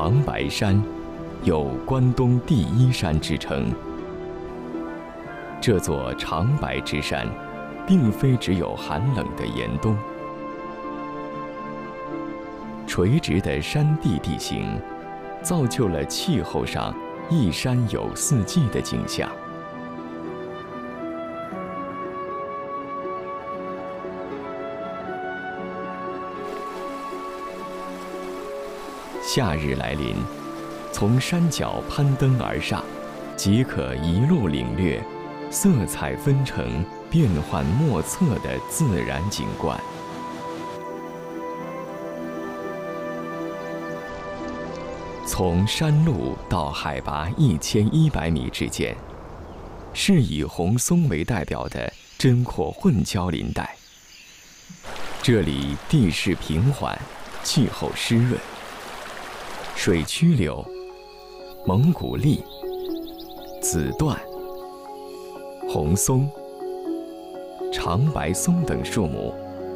长白山有关东第一山之称。这座长白之山，并非只有寒冷的严冬。垂直的山地地形，造就了气候上一山有四季的景象。 夏日来临，从山脚攀登而上，即可一路领略色彩纷呈、变幻莫测的自然景观。从山路到海拔1100米之间，是以红松为代表的真阔混交林带。这里地势平缓，气候湿润。 水曲柳、蒙古栎、紫椴、红松、长白松等树木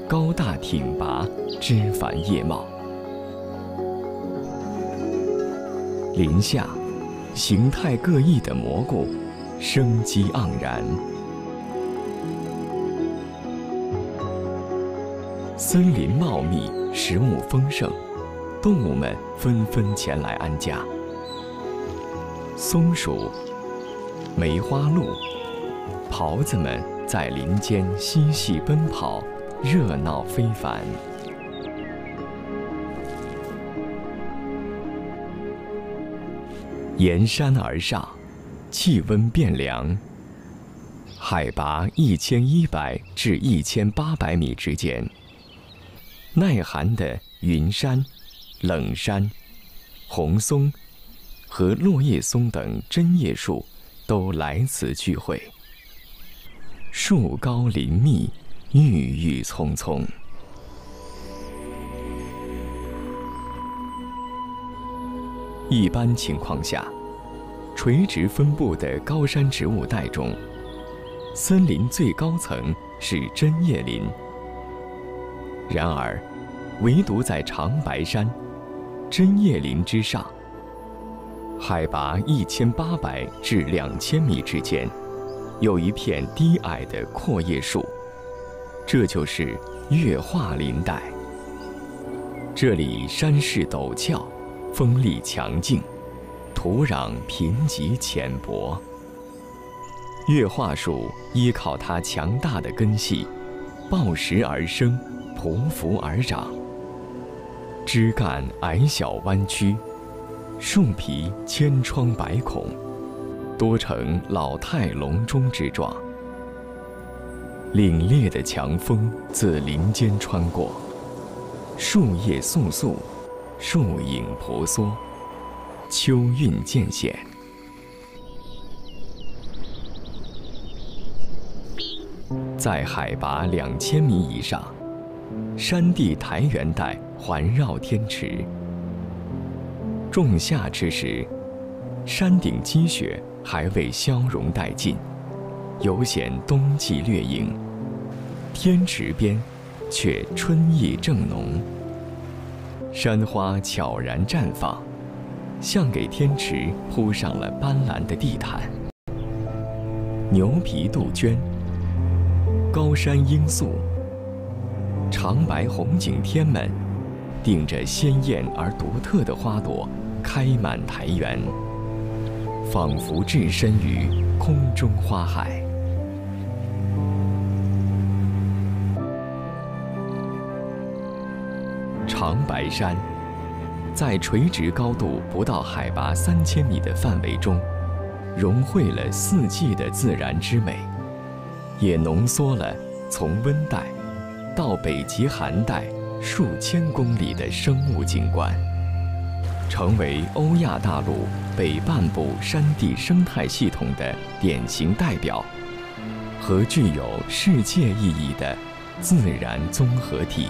高大挺拔，枝繁叶茂。林下，形态各异的蘑菇生机盎然。森林茂密，食物丰盛。 动物们纷纷前来安家。松鼠、梅花鹿、狍子们在林间嬉戏奔跑，热闹非凡。沿山而上，气温变凉。海拔1100至1800米之间，耐寒的云杉。 冷杉、红松和落叶松等针叶树都来此聚会。树高林密，郁郁葱葱。一般情况下，垂直分布的高山植物带中，森林最高层是针叶林。然而，唯独在长白山。 针叶林之上，海拔1800至2000米之间，有一片低矮的阔叶树，这就是月化林带。这里山势陡峭，风力强劲，土壤贫瘠浅薄。月化树依靠它强大的根系，抱石而生，匍匐而长。 枝干矮小弯曲，树皮千疮百孔，多呈老态龙钟之状。凛冽的强风自林间穿过，树叶簌簌，树影婆娑，秋韵渐显。在海拔2000米以上，山地苔原带。 环绕天池。仲夏之时，山顶积雪还未消融殆尽，尤显冬季略影；天池边却春意正浓，山花悄然绽放，像给天池铺上了斑斓的地毯。牛皮杜鹃、高山罂粟、长白红景天们。 顶着鲜艳而独特的花朵，开满苔原，仿佛置身于空中花海。长白山在垂直高度不到海拔3000米的范围中，融汇了四季的自然之美，也浓缩了从温带到北极寒带。 数千公里的生物景观，成为欧亚大陆北半部山地生态系统的典型代表，和具有世界意义的自然综合体。